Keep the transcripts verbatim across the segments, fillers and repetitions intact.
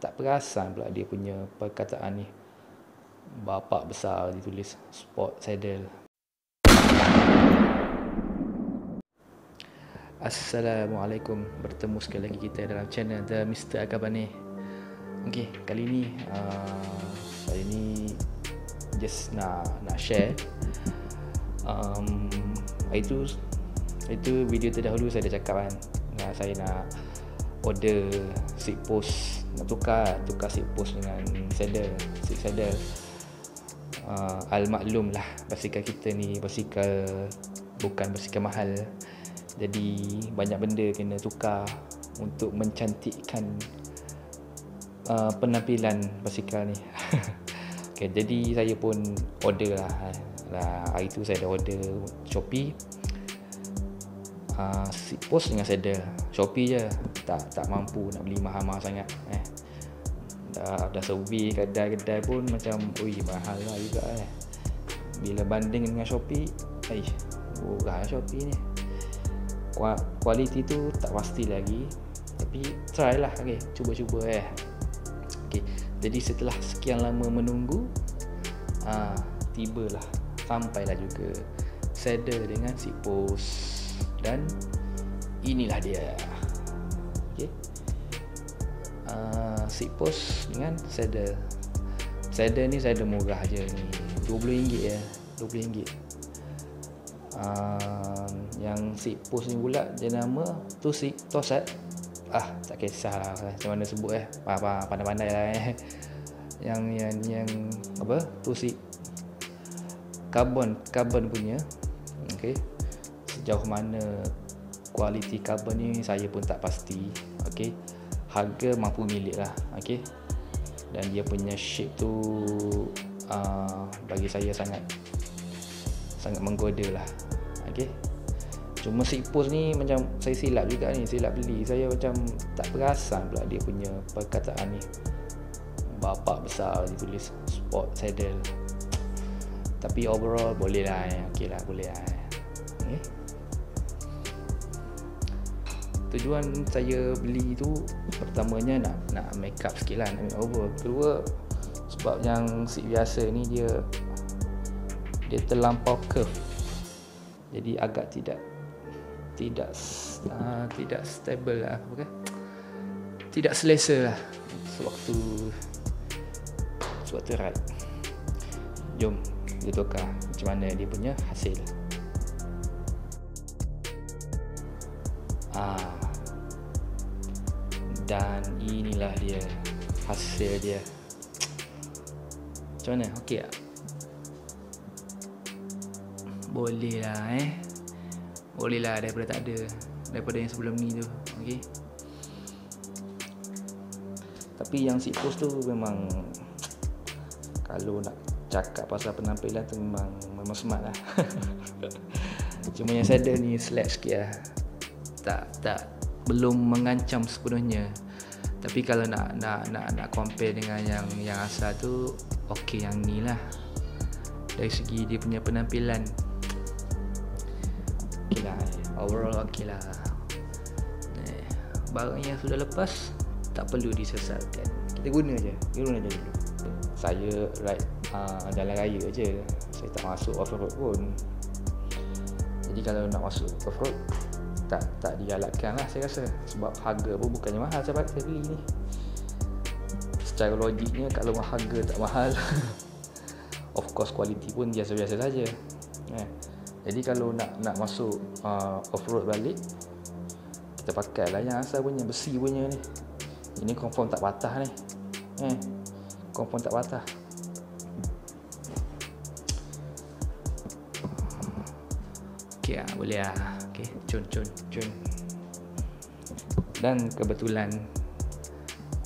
Tak perasan pula dia punya perkataan ni. Bapak besar ditulis sport saddle. Assalamualaikum. Bertemu sekali lagi kita dalam channel The mister Akabane. Okey, kali ni uh, saya ni just nak nak share. Um, itu itu video terdahulu saya dah cakap kan. Nah, saya nak order seat post, nak tukar tukar seat post dengan saddle, seat saddle. Uh, al maklum lah, basikal kita ni basikal bukan basikal mahal. Jadi banyak benda kena tukar untuk mencantikkan uh, penampilan basikal ni. Okay, jadi saya pun order lah. Nah, hari tu saya dah order Shopee uh, seat post dengan saddle. Shopee je, tak tak mampu nak beli mahal-mahal sangat eh. Dah, dah survey kedai-kedai pun macam ui mahal lah juga eh. Bila banding dengan Shopee, eh murah Shopee ni. Kualiti tu tak pasti lagi, tapi try lah, okay, cuba-cuba eh. Okay, jadi setelah sekian lama menunggu, ah, tibalah, sampailah juga saddle dengan seat post. Dan inilah dia. Okay, ah, seat post dengan saddle. Saddle ni saddle murah je ni, dua puluh ringgit ya, dua puluh ringgit. Uh, yang seat post ni pula dia nama Tosai. Tosai. Ah, tak kisahlah macam mana sebut eh. Apa pandai-pandai lah eh. Yang yang yang apa? Tosai. Karbon, karbon punya. Okey. Sejauh mana kualiti karbon ni saya pun tak pasti. Okey. Harga mampu milik lah. Okey. Dan dia punya shape tu uh, bagi saya sangat sangat menggoda lah. Okay, cuma seat post ni macam saya silap juga ni, silap beli. Saya macam tak perasan pula dia punya perkataan ni. Bapak besar ditulis sport saddle. Tapi overall boleh lah eh. Okey lah, boleh lah eh. Okay. Tujuan saya beli tu pertamanya nak nak make up sikit lah, nak make over. Kedua, sebab yang seat biasa ni dia dia terlampau curve, jadi agak tidak tidak uh, tidak stable lah, apa kan? Tidak selesa lah sewaktu sewaktu ride. Jom kita tukar macam mana dia punya hasil. Ah, dan inilah dia hasil dia. Macam mana? Okey tak? Boleh lah eh. Boleh lah daripada tak ada, daripada yang sebelum ni tu. Okey. Tapi yang seat post tu memang, kalau nak cakap pasal penampilan tu memang memang smart lah. Cuma yang saddle ni slack sikit lah. Tak tak belum mengancam sepenuhnya. Tapi kalau nak nak nak nak compare dengan yang yang asal tu, okey yang ni lah. Dari segi dia punya penampilan, okeylah, overall okeylah. Eh, barang yang sudah lepas tak perlu disesalkan. Kita guna je, guna je dulu. Saya ride uh, jalan raya je. Saya tak masuk off road pun. Jadi kalau nak masuk off road tak tak digalakkan lah saya rasa, sebab harga pun bukannya mahal saya pakai beli ni. Secara logiknya kalau harga tak mahal, of course kualiti pun biasa-biasa saja. Eh. Jadi kalau nak nak masuk uh, off-road balik, kita pakailah yang asal punya, besi punya ni. Ini confirm tak patah ni. Eh, confirm tak patah. Okey ah, boleh ah. Okey, cun cun cun. Dan kebetulan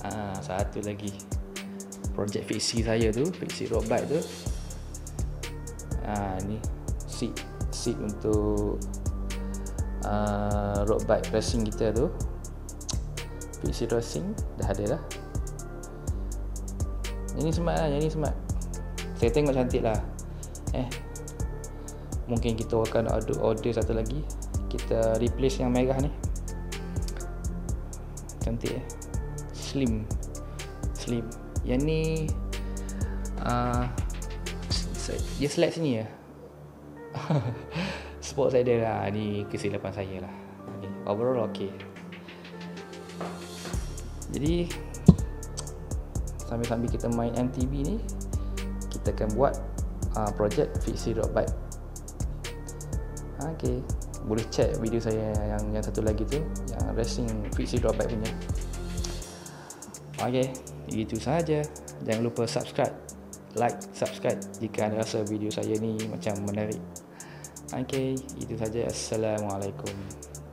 ah, satu lagi projek fiksi saya tu, fiksi road bike tu. Ah, ni seat seat untuk uh, road bike racing kita tu, fiksi racing dah ada dah. Ini smart lah, ini smart. Saya tengok cantik lah. Eh, mungkin kita akan order, order satu lagi. Kita replace yang merah ni. Cantik eh, slim. slim. Yang ni uh, dia slide sini ya. Sport saya dia lah. Ni kesilapan saya lah. Okay. Overall ok. Jadi sambil-sambil kita main M T B ni, kita akan buat uh, projek fixie road bike. Ok, boleh check video saya yang yang satu lagi tu, yang racing fixie road bike punya. Ok, itu sahaja. Jangan lupa subscribe, like, subscribe jika anda rasa video saya ni macam menarik. Ok, itu sahaja. Assalamualaikum.